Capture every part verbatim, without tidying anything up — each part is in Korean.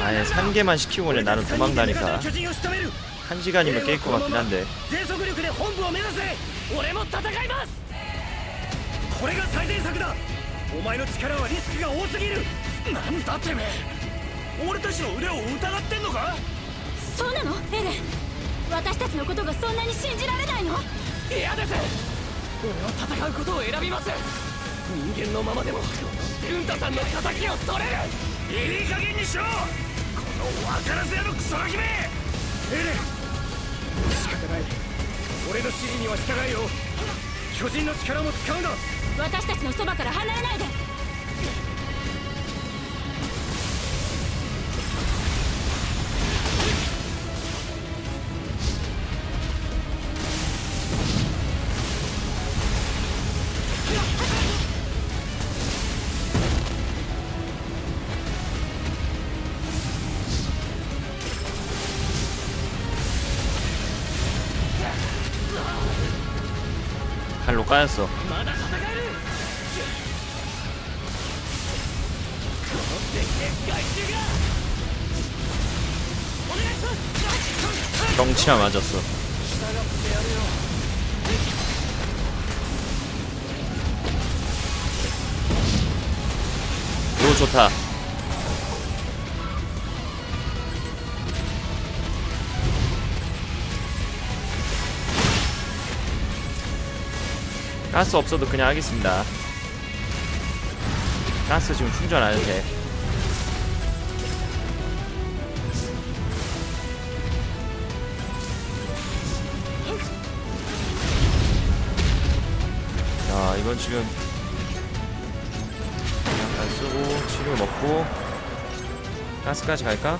아예 세 개만 시키고 그래. 나는 도망다니까. 한 시간이면 깰 것 같긴 한데.俺の戦いを俺の指示には従えよ。 巨人の力も使うんだ。私たちのそばから離れないで。 칼로 까였어. 경치야 맞았어. 오 좋다. 가스 없어도 그냥 하겠습니다. 가스 지금 충전 안 해도 돼. 자, 이건 지금 그냥 안 쓰고 치료 먹고 가스까지 갈까?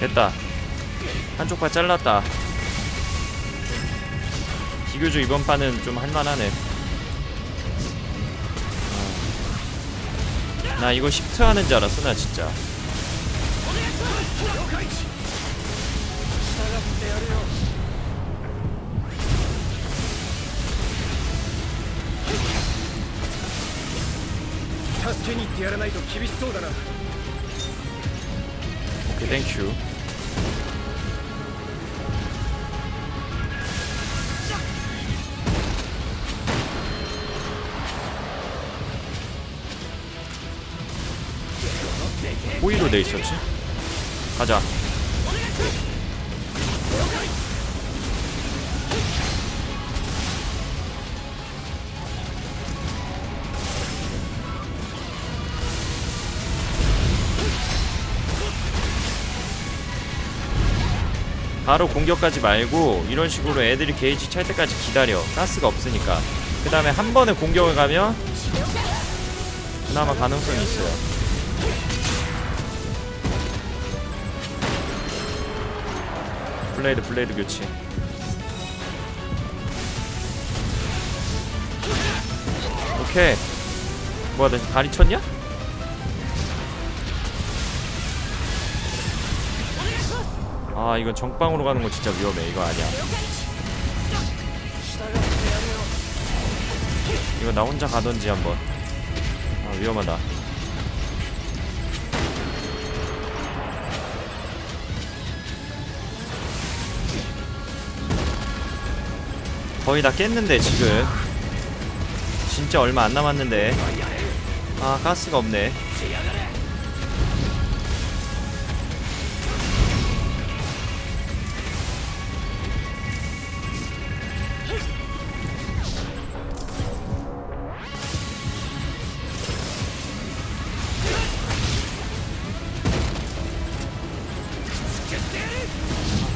됐다. 한쪽 발 잘랐다. 비교적 이번 판은 좀 할만하네. 나 이거 시프트 하는 줄 알았어. 나 진짜 오케이 땡큐. 호의로 돼 있었지? 가자. 바로 공격하지 말고 이런 식으로 애들이 게이지 찰 때까지 기다려. 가스가 없으니까. 그 다음에 한 번에 공격을 가면 그나마 가능성이 있어요. 블레이드 블레이드 교체. 오케이. 뭐야 나 다리 쳤냐? 아 이건 정방으로 가는 거 진짜 위험해. 이거 아니야. 이거 나 혼자 가던지 한번. 아 위험하다. 거의 다 깼는데 지금 진짜 얼마 안 남았는데. 아 가스가 없네.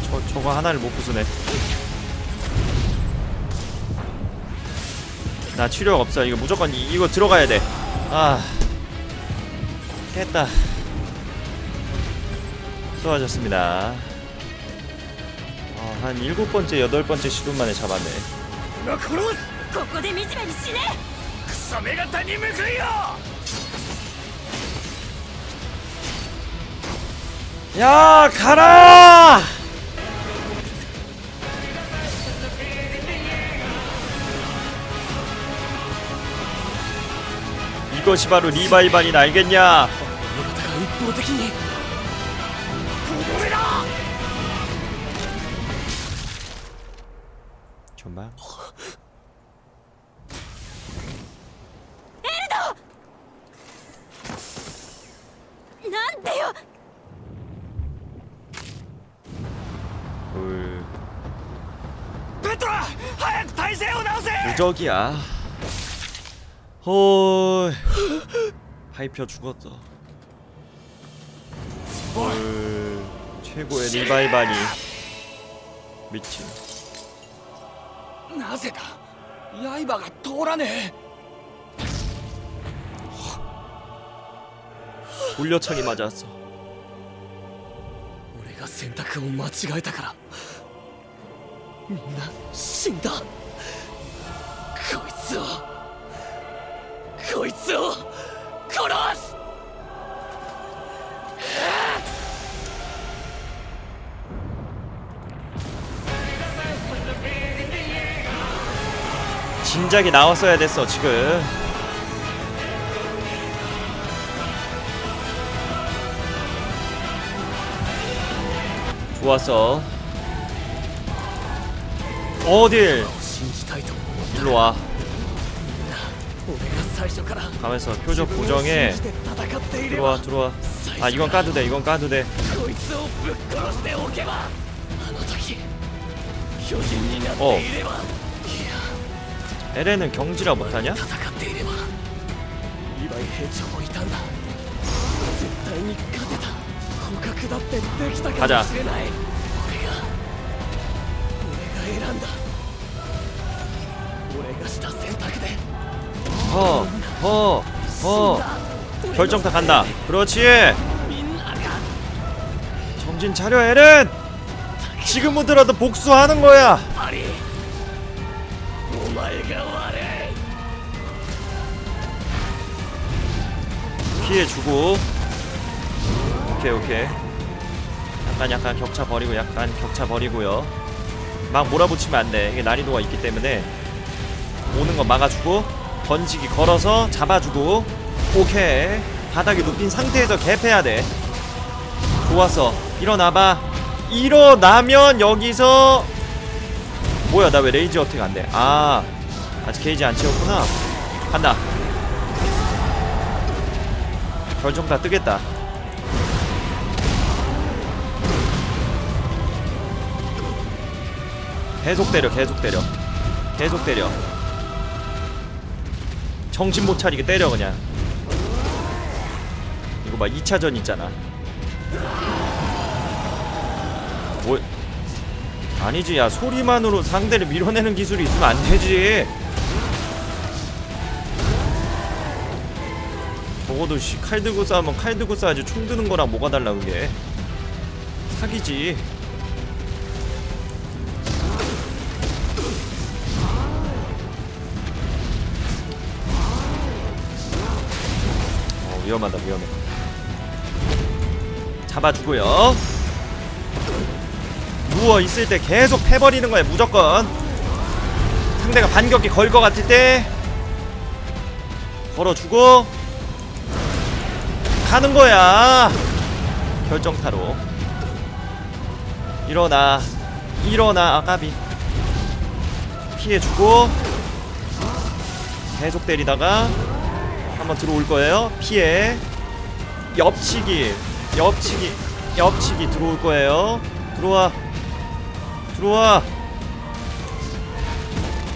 저, 저거 하나를 못 부수네. 자, 치료가 없어요. 이거 무조건 이, 이거 들어가야 돼. 아, 됐다. 수고하셨습니다. 어, 한 일곱 번째, 여덟 번째 시도 만에 잡았네. 야, 가라! 이것이 바로 리바이반이다, 알겠냐? 정말? 무적이야. 헐, 하이피어 죽었어. 헐, 최고의 리바이반이 미친. 나세다. 야이바가 돌아네. 돌려차기 맞았어. 내가 선택을 間違えたから. みんな死んだ. こいつをこいつを殺す! 진작에 나왔어야 됐어, 지금. 좋았어. 어딜? 일로 와. 가면서 표적 고정해. 들어와, 들어와. 아, 이건 까도 돼, 이건 까도 돼. 어, 엘에는 경지라 못하냐? 가자. 허, 허, 허. 결정타 간다. 그렇지. 정신 차려, 에렌. 지금 오더라도 복수하는 거야. 피해주고. 오케이, 오케이. 약간 약간 격차 버리고, 약간 격차 버리고요. 막 몰아붙이면 안 돼. 이게 난이도가 있기 때문에. 오는 거 막아주고. 던지기 걸어서 잡아주고. 오케이. 바닥에 눕힌 상태에서 갭해야 돼. 좋았어. 일어나봐. 일어나면 여기서 뭐야, 나 왜 레이지 어택 안 돼? 아, 아직 게이지 안 채웠구나. 간다. 결정타 뜨겠다. 계속 때려, 계속 때려, 계속 때려. 정신 못 차리게 때려, 그냥. 이거 막 이 차전 있잖아. 뭐 아니지. 야, 소리만으로 상대를 밀어내는 기술이 있으면 안 되지. 적어도 씨, 칼 들고 싸우면 칼 들고 싸야지. 총 드는 거랑 뭐가 달라, 그게. 사기지. 위험하다, 위험해. 잡아주고요. 누워있을 때 계속 패버리는 거야, 무조건. 상대가 반격기 걸 것 같을 때 걸어주고 가는 거야. 결정타로. 일어나, 일어나. 아, 까비. 피해주고 계속 때리다가 한번 들어올 거예요. 피해. 옆치기, 옆치기, 옆치기. 들어올 거예요. 들어와, 들어와.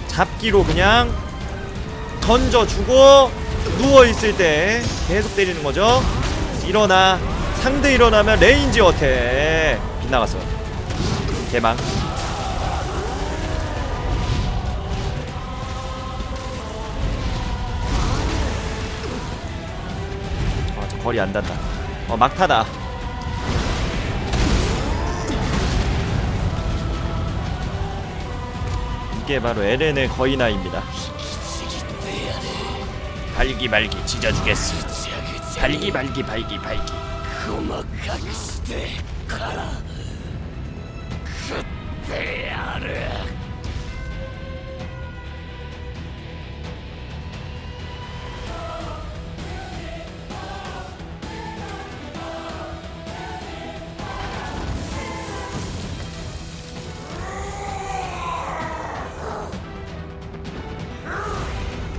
잡기로 그냥 던져주고 누워있을 때 계속 때리는 거죠. 일어나. 상대 일어나면 레인지 어택. 빗나갔어. 개망. 거리 안 닿다. 어, 막타다. 이게 바로 에렌의 거인아입니다. 발기 발기 찢어주겠어. 발기 발기 발기 발기.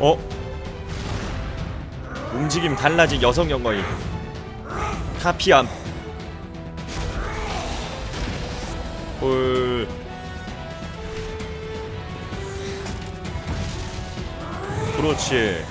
어? 움직임 달라진 여성 연거인 타피암. 헐. 그렇지.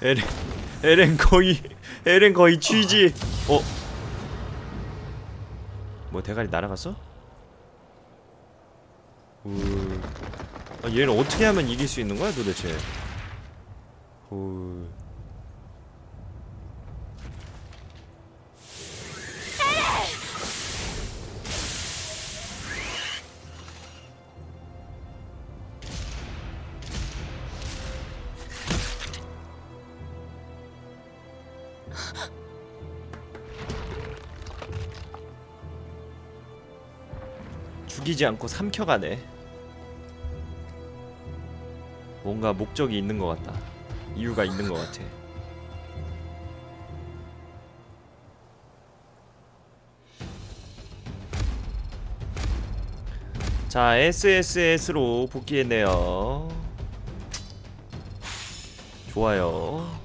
에렌, 에렌 거의, 에렌 거의 취지. 어? 뭐 대가리 날아갔어? 우... 아, 얘는 어떻게 하면 이길 수 있는 거야 도대체? 우... 죽이지 않고 삼켜가네. 뭔가 목적이 있는 것 같다. 이유가 있는 것 같아. 자, 에스에스에스로 복귀했네요. 좋아요.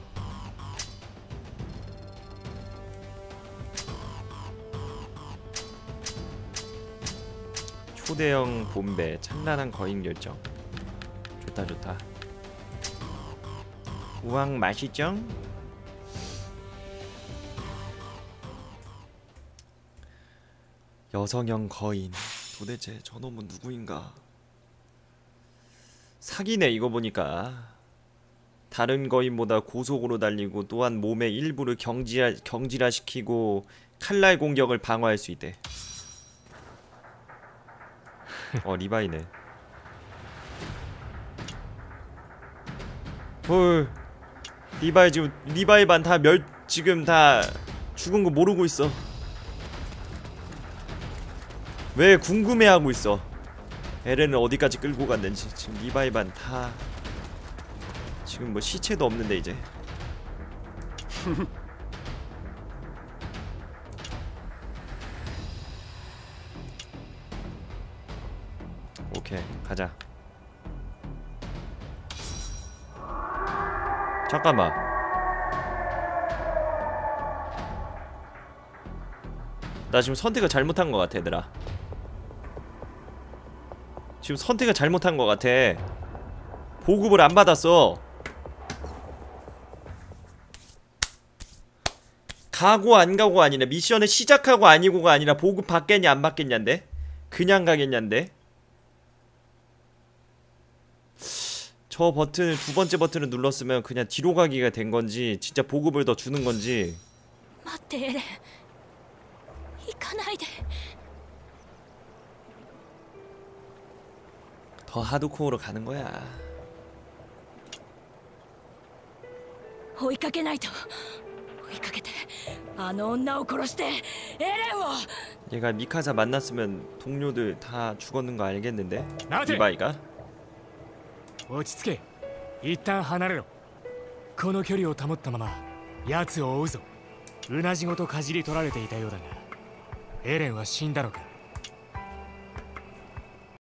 초대형 봄배, 찬란한 거인 결정. 좋다 좋다. 우왕 맛있죠? 여성형 거인. 도대체 저놈은 누구인가? 사기네 이거 보니까. 다른 거인보다 고속으로 달리고 또한 몸의 일부를 경질하, 경질화시키고 칼날 공격을 방어할 수 있대. 어, 리바이네. 헐. 리바이 지금 리바이 반 다 멸 지금 다 죽은 거 모르고 있어. 왜 궁금해하고 있어? 에렌을 어디까지 끌고 갔는지. 지금 리바이 반 다 지금 뭐 시체도 없는데 이제. 오케이, 가자. 잠깐만. 나 지금 선택을 잘못한 것 같아, 얘들아. 지금 선택을 잘못한 것 같아. 보급을 안 받았어. 가고 안 가고 아니라 미션을 시작하고 아니고가 아니라 보급 받겠냐 안 받겠냐인데? 그냥 가겠냐인데? 저 버튼을 두 번째 버튼을 눌렀으면 그냥 뒤로 가기가 된 건지 진짜 보급을 더 주는 건지. 더 하드코어로 가는 거야. 얘가 미카사 만났으면 동료들 다 죽었는 거 알겠는데? 리바이가? 落ち着け。一旦離れろ。この距離を保ったまま奴を追うぞ。うなじごとかじり取られていたようだが、エレンは死んだのか。